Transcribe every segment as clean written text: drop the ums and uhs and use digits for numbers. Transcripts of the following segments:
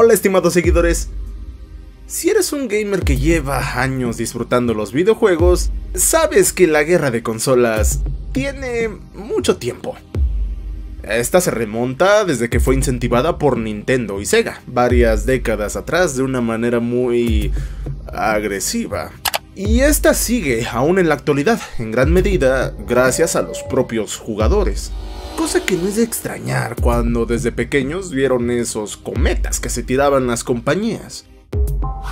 Hola estimados seguidores, si eres un gamer que lleva años disfrutando los videojuegos, sabes que la guerra de consolas tiene mucho tiempo. Esta se remonta desde que fue incentivada por Nintendo y Sega, varias décadas atrás de una manera muy agresiva. Y esta sigue aún en la actualidad, en gran medida gracias a los propios jugadores. Cosa que no es de extrañar cuando desde pequeños vieron esos cometas que se tiraban las compañías.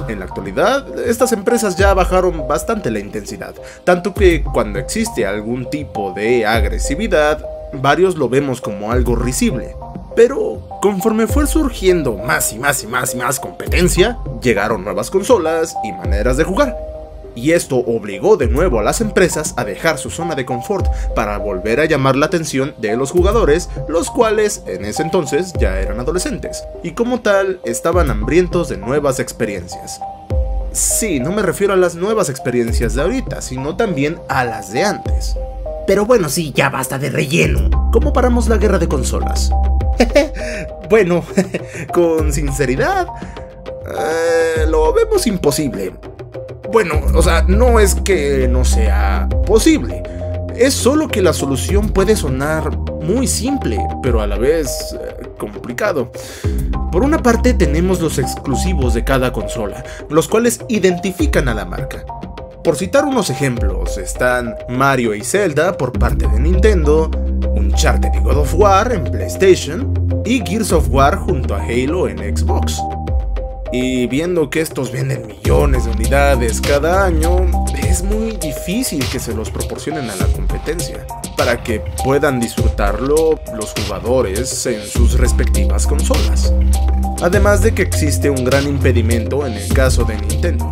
En la actualidad, estas empresas ya bajaron bastante la intensidad, tanto que cuando existe algún tipo de agresividad, varios lo vemos como algo risible. Pero conforme fue surgiendo más competencia, llegaron nuevas consolas y maneras de jugar. Y esto obligó de nuevo a las empresas a dejar su zona de confort para volver a llamar la atención de los jugadores, los cuales en ese entonces ya eran adolescentes, y como tal estaban hambrientos de nuevas experiencias. Sí, no me refiero a las nuevas experiencias de ahorita, sino también a las de antes. Pero bueno, sí, ya basta de relleno. ¿Cómo paramos la guerra de consolas? Bueno, con sinceridad, lo vemos imposible. Bueno, o sea, no es que no sea posible, es solo que la solución puede sonar muy simple, pero a la vez complicado. Por una parte tenemos los exclusivos de cada consola, los cuales identifican a la marca. Por citar unos ejemplos, están Mario y Zelda por parte de Nintendo, Uncharted y God of War en PlayStation, y Gears of War junto a Halo en Xbox. Y viendo que estos venden millones de unidades cada año, es muy difícil que se los proporcionen a la competencia, para que puedan disfrutarlo los jugadores en sus respectivas consolas. Además de que existe un gran impedimento en el caso de Nintendo,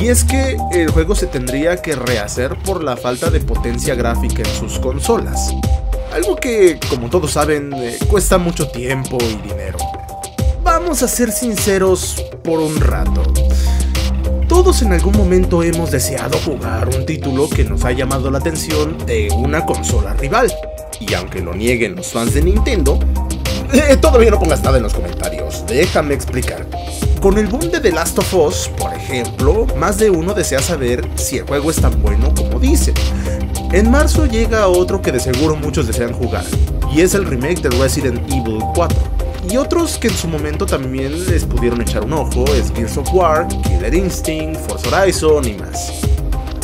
y es que el juego se tendría que rehacer por la falta de potencia gráfica en sus consolas. Algo que, como todos saben, cuesta mucho tiempo y dinero. Vamos a ser sinceros por un rato. Todos en algún momento hemos deseado jugar un título que nos ha llamado la atención de una consola rival. Y aunque lo nieguen los fans de Nintendo, todavía no pongas nada en los comentarios, déjame explicar. Con el boom de The Last of Us, por ejemplo, más de uno desea saber si el juego es tan bueno como dicen. En marzo llega otro que de seguro muchos desean jugar, y es el remake de Resident Evil 4. Y otros que en su momento también les pudieron echar un ojo es Gears of War, Killer Instinct, Forza Horizon y más.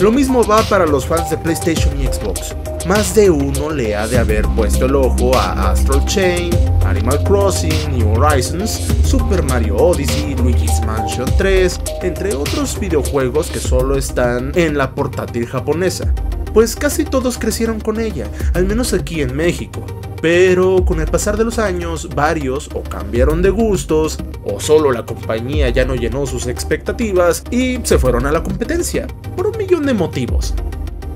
Lo mismo va para los fans de PlayStation y Xbox. Más de uno le ha de haber puesto el ojo a Astral Chain, Animal Crossing, New Horizons, Super Mario Odyssey, Luigi's Mansion 3, entre otros videojuegos que solo están en la portátil japonesa. Pues casi todos crecieron con ella, al menos aquí en México. Pero con el pasar de los años, varios o cambiaron de gustos, o solo la compañía ya no llenó sus expectativas y se fueron a la competencia, por un millón de motivos.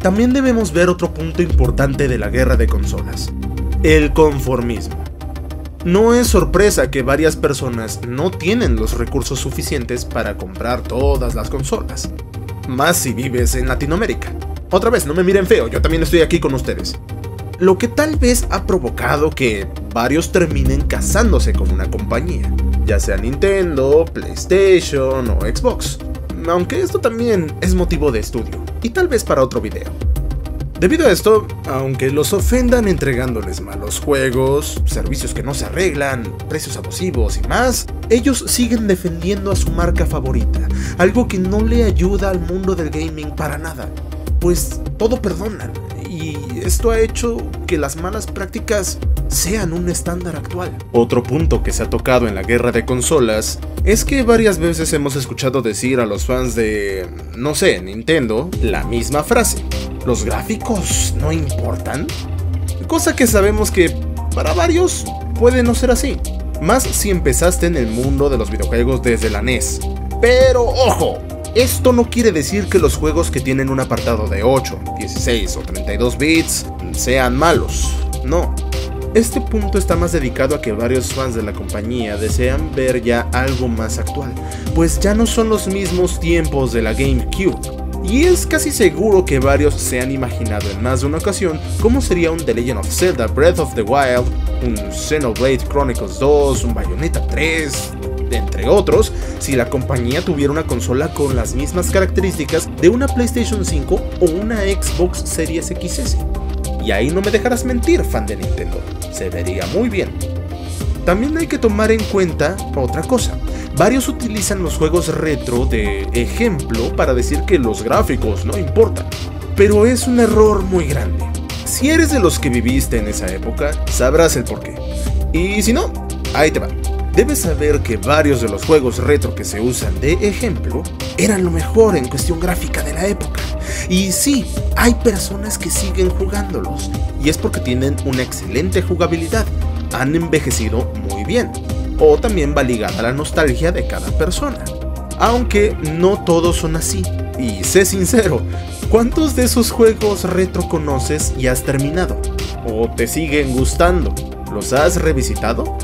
También debemos ver otro punto importante de la guerra de consolas: el conformismo. No es sorpresa que varias personas no tienen los recursos suficientes para comprar todas las consolas, más si vives en Latinoamérica. Otra vez, no me miren feo, yo también estoy aquí con ustedes. Lo que tal vez ha provocado que varios terminen casándose con una compañía, ya sea Nintendo, PlayStation o Xbox, aunque esto también es motivo de estudio, y tal vez para otro video. Debido a esto, aunque los ofendan entregándoles malos juegos, servicios que no se arreglan, precios abusivos y más, ellos siguen defendiendo a su marca favorita, algo que no le ayuda al mundo del gaming para nada, pues todo perdonan. Y esto ha hecho que las malas prácticas sean un estándar actual. Otro punto que se ha tocado en la guerra de consolas es que varias veces hemos escuchado decir a los fans de, no sé, Nintendo, la misma frase: ¿los gráficos no importan? Cosa que sabemos que para varios puede no ser así, más si empezaste en el mundo de los videojuegos desde la NES. Pero ojo, esto no quiere decir que los juegos que tienen un apartado de 8, 16 o 32 bits sean malos, no. Este punto está más dedicado a que varios fans de la compañía desean ver ya algo más actual, pues ya no son los mismos tiempos de la GameCube. Y es casi seguro que varios se han imaginado en más de una ocasión cómo sería un The Legend of Zelda: Breath of the Wild, un Xenoblade Chronicles 2, un Bayonetta 3... de entre otros, si la compañía tuviera una consola con las mismas características de una PlayStation 5 o una Xbox Series XS. Y ahí no me dejarás mentir, fan de Nintendo, se vería muy bien. También hay que tomar en cuenta otra cosa. Varios utilizan los juegos retro de ejemplo para decir que los gráficos no importan, pero es un error muy grande. Si eres de los que viviste en esa época, sabrás el porqué. Y si no, ahí te va. Debes saber que varios de los juegos retro que se usan de ejemplo eran lo mejor en cuestión gráfica de la época. Y sí, hay personas que siguen jugándolos, y es porque tienen una excelente jugabilidad, han envejecido muy bien, o también va ligada a la nostalgia de cada persona. Aunque no todos son así, y sé sincero, ¿cuántos de esos juegos retro conoces y has terminado? ¿O te siguen gustando? ¿Los has revisitado?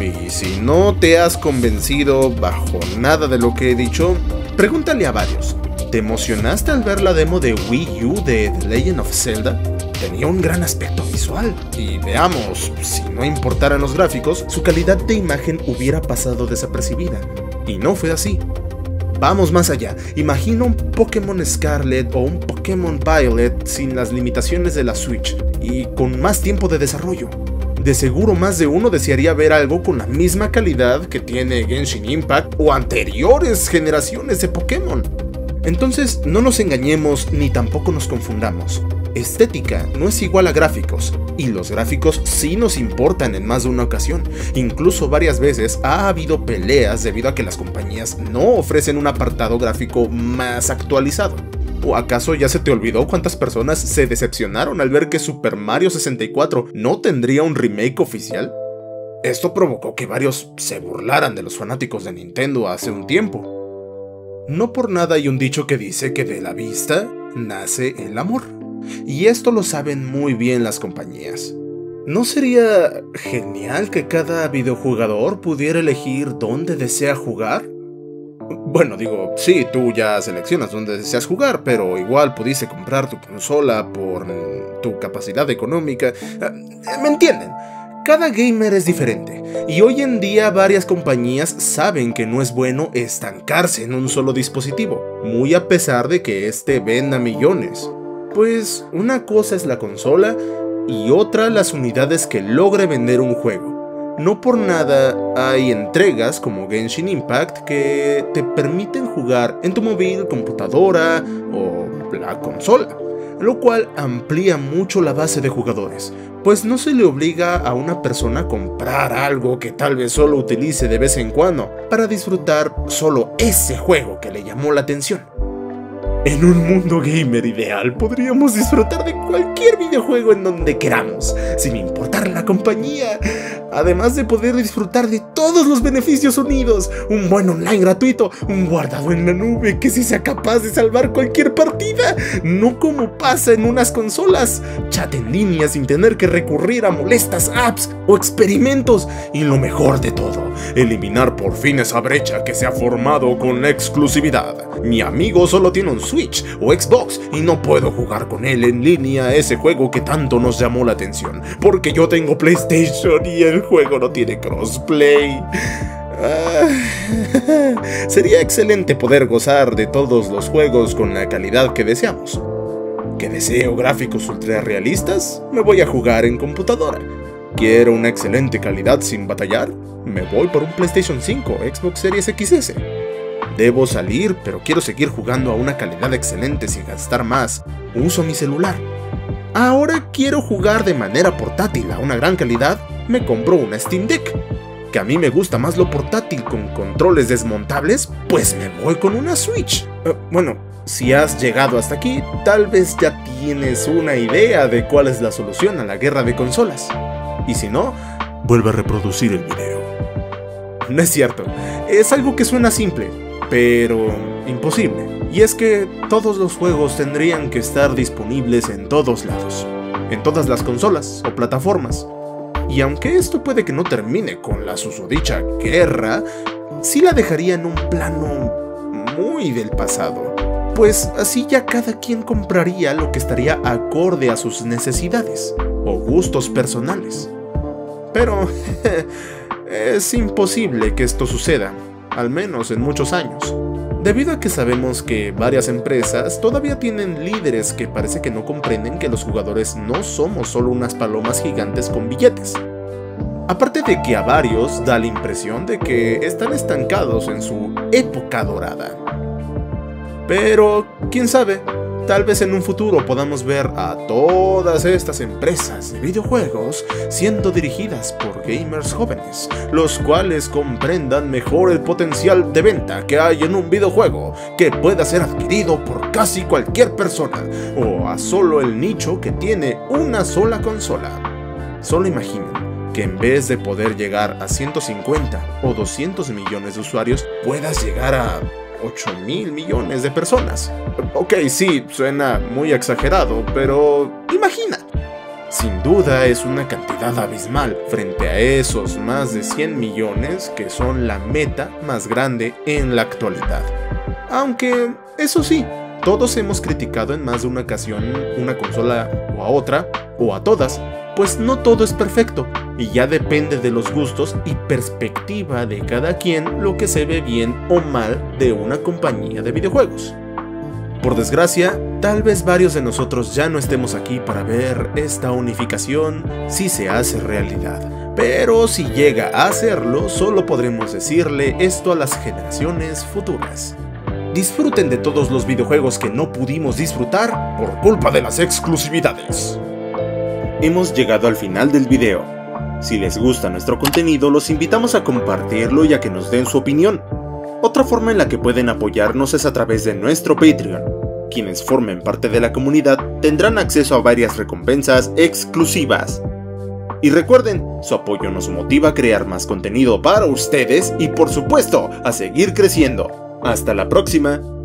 Y si no te has convencido bajo nada de lo que he dicho, pregúntale a varios. ¿Te emocionaste al ver la demo de Wii U de The Legend of Zelda? Tenía un gran aspecto visual, y veamos, si no importaran los gráficos, su calidad de imagen hubiera pasado desapercibida, y no fue así. Vamos más allá, imagina un Pokémon Scarlet o un Pokémon Violet sin las limitaciones de la Switch, y con más tiempo de desarrollo. De seguro más de uno desearía ver algo con la misma calidad que tiene Genshin Impact o anteriores generaciones de Pokémon. Entonces, no nos engañemos ni tampoco nos confundamos. Estética no es igual a gráficos, y los gráficos sí nos importan en más de una ocasión. Incluso varias veces ha habido peleas debido a que las compañías no ofrecen un apartado gráfico más actualizado. ¿O acaso ya se te olvidó cuántas personas se decepcionaron al ver que Super Mario 64 no tendría un remake oficial? Esto provocó que varios se burlaran de los fanáticos de Nintendo hace un tiempo. No por nada hay un dicho que dice que de la vista nace el amor. Y esto lo saben muy bien las compañías. ¿No sería genial que cada videojugador pudiera elegir dónde desea jugar? Bueno, digo, sí, tú ya seleccionas dónde deseas jugar, pero igual pudiste comprar tu consola por tu capacidad económica. ¿Me entienden? Cada gamer es diferente, y hoy en día varias compañías saben que no es bueno estancarse en un solo dispositivo, muy a pesar de que este venda millones. Pues una cosa es la consola y otra las unidades que logre vender un juego. No por nada hay entregas como Genshin Impact que te permiten jugar en tu móvil, computadora o la consola, lo cual amplía mucho la base de jugadores, pues no se le obliga a una persona a comprar algo que tal vez solo utilice de vez en cuando para disfrutar solo ese juego que le llamó la atención. En un mundo gamer ideal, podríamos disfrutar de cualquier videojuego en donde queramos, sin importar la compañía. Además de poder disfrutar de todos los beneficios unidos, un buen online gratuito, un guardado en la nube que sí sea capaz de salvar cualquier partida, no como pasa en unas consolas, chat en línea sin tener que recurrir a molestas apps o experimentos, y lo mejor de todo, eliminar por fin esa brecha que se ha formado con la exclusividad. Mi amigo solo tiene un Switch o Xbox y no puedo jugar con él en línea ese juego que tanto nos llamó la atención, porque yo tengo PlayStation y el juego no tiene crossplay. Sería excelente poder gozar de todos los juegos con la calidad que deseamos. ¿Que deseo gráficos ultra realistas? Me voy a jugar en computadora. ¿Quiero una excelente calidad sin batallar? Me voy por un PlayStation 5, Xbox Series XS. Debo salir, pero quiero seguir jugando a una calidad excelente sin gastar más. Uso mi celular. Ahora quiero jugar de manera portátil a una gran calidad. Me compro una Steam Deck. Que a mí me gusta más lo portátil con controles desmontables, pues me voy con una Switch. Bueno, si has llegado hasta aquí, tal vez ya tienes una idea de cuál es la solución a la guerra de consolas. Y si no, vuelve a reproducir el video. No es cierto, es algo que suena simple, pero imposible. Y es que todos los juegos tendrían que estar disponibles en todos lados, en todas las consolas o plataformas. Y aunque esto puede que no termine con la susodicha guerra, sí la dejaría en un plano muy del pasado, pues así ya cada quien compraría lo que estaría acorde a sus necesidades o gustos personales. Pero Es imposible que esto suceda, al menos en muchos años, debido a que sabemos que varias empresas todavía tienen líderes que parece que no comprenden que los jugadores no somos solo unas palomas gigantes con billetes. Aparte de que a varios da la impresión de que están estancados en su época dorada. Pero, quién sabe, tal vez en un futuro podamos ver a todas estas empresas de videojuegos siendo dirigidas por gamers jóvenes, los cuales comprendan mejor el potencial de venta que hay en un videojuego que pueda ser adquirido por casi cualquier persona o a solo el nicho que tiene una sola consola. Solo imaginen que en vez de poder llegar a 150 o 200 millones de usuarios, puedas llegar a 8,000 millones de personas. Ok, sí, suena muy exagerado, pero imagina. Sin duda es una cantidad abismal frente a esos más de 100 millones que son la meta más grande en la actualidad. Aunque, eso sí, todos hemos criticado en más de una ocasión una consola o a otra, o a todas, pues no todo es perfecto, y ya depende de los gustos y perspectiva de cada quien lo que se ve bien o mal de una compañía de videojuegos. Por desgracia, tal vez varios de nosotros ya no estemos aquí para ver esta unificación si se hace realidad, pero si llega a hacerlo, solo podremos decirle esto a las generaciones futuras. Disfruten de todos los videojuegos que no pudimos disfrutar por culpa de las exclusividades. Hemos llegado al final del video. Si les gusta nuestro contenido, los invitamos a compartirlo y a que nos den su opinión. Otra forma en la que pueden apoyarnos es a través de nuestro Patreon. Quienes formen parte de la comunidad tendrán acceso a varias recompensas exclusivas. Y recuerden, su apoyo nos motiva a crear más contenido para ustedes y por supuesto, a seguir creciendo. ¡Hasta la próxima!